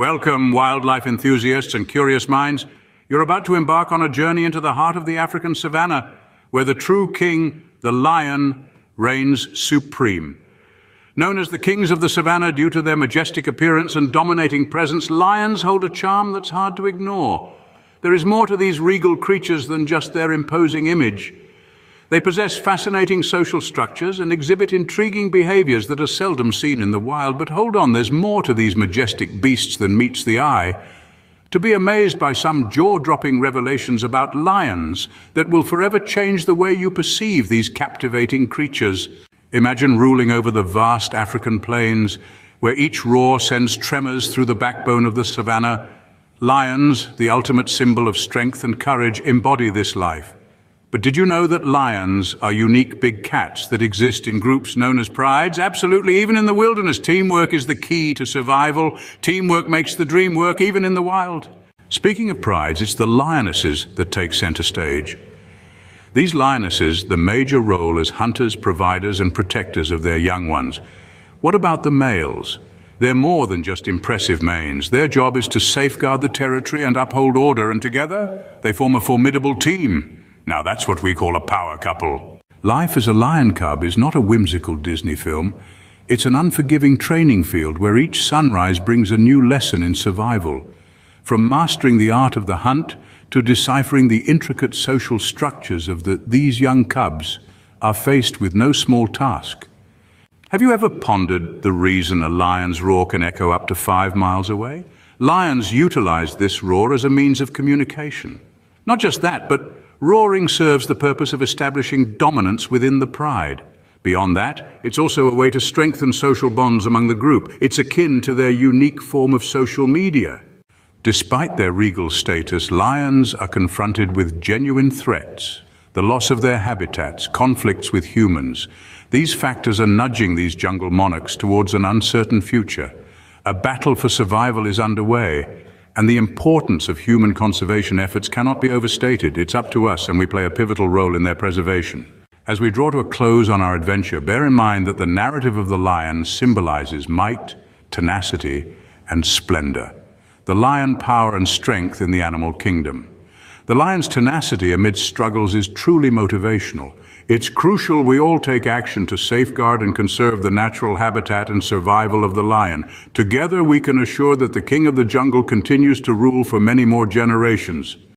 Welcome, wildlife enthusiasts and curious minds. You're about to embark on a journey into the heart of the African savannah, where the true king, the lion, reigns supreme. Known as the kings of the savannah due to their majestic appearance and dominating presence, lions hold a charm that's hard to ignore. There is more to these regal creatures than just their imposing image. They possess fascinating social structures and exhibit intriguing behaviors that are seldom seen in the wild. But hold on, there's more to these majestic beasts than meets the eye. To be amazed by some jaw-dropping revelations about lions that will forever change the way you perceive these captivating creatures. Imagine ruling over the vast African plains, where each roar sends tremors through the backbone of the savannah. Lions, the ultimate symbol of strength and courage, embody this life. But did you know that lions are unique big cats that exist in groups known as prides? Absolutely, even in the wilderness, teamwork is the key to survival. Teamwork makes the dream work, even in the wild. Speaking of prides, it's the lionesses that take center stage. These lionesses, the major role as hunters, providers, and protectors of their young ones. What about the males? They're more than just impressive manes. Their job is to safeguard the territory and uphold order, and together they form a formidable team. Now that's what we call a power couple. Life as a lion cub is not a whimsical Disney film. It's an unforgiving training field where each sunrise brings a new lesson in survival. From mastering the art of the hunt to deciphering the intricate social structures of these young cubs are faced with no small task. Have you ever pondered the reason a lion's roar can echo up to 5 miles away? Lions utilize this roar as a means of communication. Not just that, but roaring serves the purpose of establishing dominance within the pride. Beyond that, it's also a way to strengthen social bonds among the group. It's akin to their unique form of social media. Despite their regal status, lions are confronted with genuine threats, the loss of their habitats, conflicts with humans. These factors are nudging these jungle monarchs towards an uncertain future. A battle for survival is underway, and the importance of human conservation efforts cannot be overstated. It's up to us, and we play a pivotal role in their preservation. As we draw to a close on our adventure, bear in mind that the narrative of the lion symbolizes might, tenacity, and splendor. The lion power and strength in the animal kingdom. The lion's tenacity amidst struggles is truly motivational. It's crucial we all take action to safeguard and conserve the natural habitat and survival of the lion. Together we can assure that the king of the jungle continues to rule for many more generations.